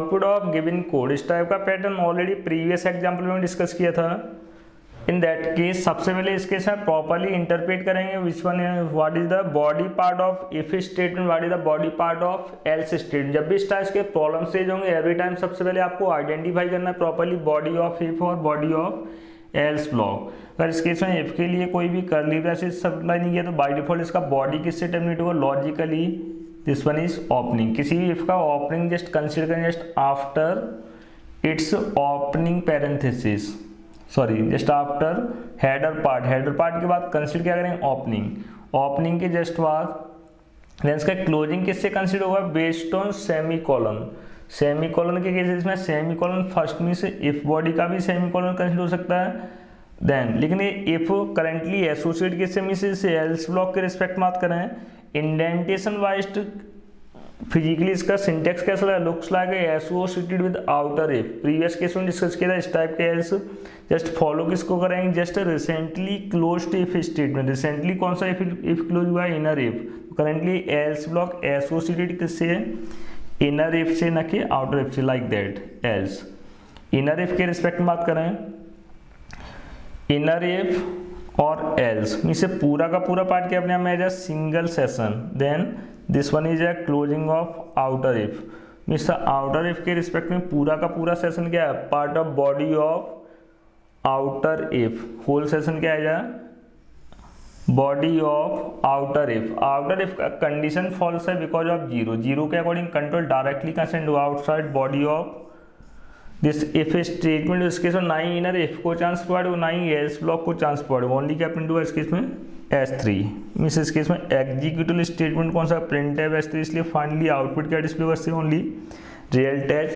Output of given code, इस type का pattern already previous example में डिस्कस किया था। इन दैट केस सबसे पहले इस केस में प्रॉपरली इंटरप्रेट करेंगे which one what is the body part of if statement, what is the body part of else statement. जब भी इस टाइप के प्रॉब्लम स्टेज होंगे एवरी टाइम सबसे पहले आपको आइडेंटिफाई करना है प्रॉपरली बॉडी ऑफ इफ और बॉडी ऑफ एल्स ब्लॉक। अगर इस केस में इफ के लिए कोई भी करली ब्रेसेस सप्लाई नहीं किया तो बाई डिफॉल्ट इसका बॉडी किससे टर्मिनेट होगा, logically this one is opening. किसी भी इफ का ओपनिंग जस्ट कंसिडर करें just after its opening parenthesis, sorry just after header part, header part के बाद कंसिडर क्या करेंगे ओपनिंग, ओपनिंग के जस्ट बाद देन इसका क्लोजिंग किससे कंसिडर होगा, based on semi colon. Semi colon के केसेस में सेमी कॉलन फर्स्ट मीन से इफ बॉडी का भी सेमी कॉलन कंसिडर हो सकता है देन, लेकिन ये इफ करेंटली एसोसिएट किससे मीन से एल्स ब्लॉक के रिस्पेक्ट बात करें। इंडेंटेशन वाइज फिजिकली इसका सिंटेक्स कैसा लगा, looks like associated with outer if, previous case में डिस्कस किया था। इस टाइप के एल्स जस्ट फॉलो किसको करेंगे, just recently closed if statement. Recently कौन सा इफ क्लोज हुआ, inner if. Currently else block associated किससे, इनर इफ से, न कि आउटर इफ से। Like that else inner if के रिस्पेक्ट में बात करें, इनर इफ और एल्स इसे पूरा का पूरा पार्ट के अपने आप में single session. Then this one is a closing of outer if, means outer if के रिस्पेक्ट में पूरा का पूरा सेशन क्या है, part of body of outer if. Whole session क्या है, body of outer if. Outer if का कंडीशन फॉल्स है बिकॉज ऑफ जीरो, जीरो के अकॉर्डिंग कंट्रोल डायरेक्टली कंसर्न हुआ outside body of this if statement. इस case में ना ही इनर इफ को चांस प्रोवाइड हो, ना ही एल्स ब्लॉक को चांस प्रोवाइड हो, ओनली क्या प्रिंट हुआ इस केस में S3। मीन्स इस केस में एग्जीक्यूटिव स्टेटमेंट कौन सा, प्रिंट है S3, इसलिए फाइनली आउटपुट क्या डिस्प्ले करते हैं, ओनली रियल टेस्ट।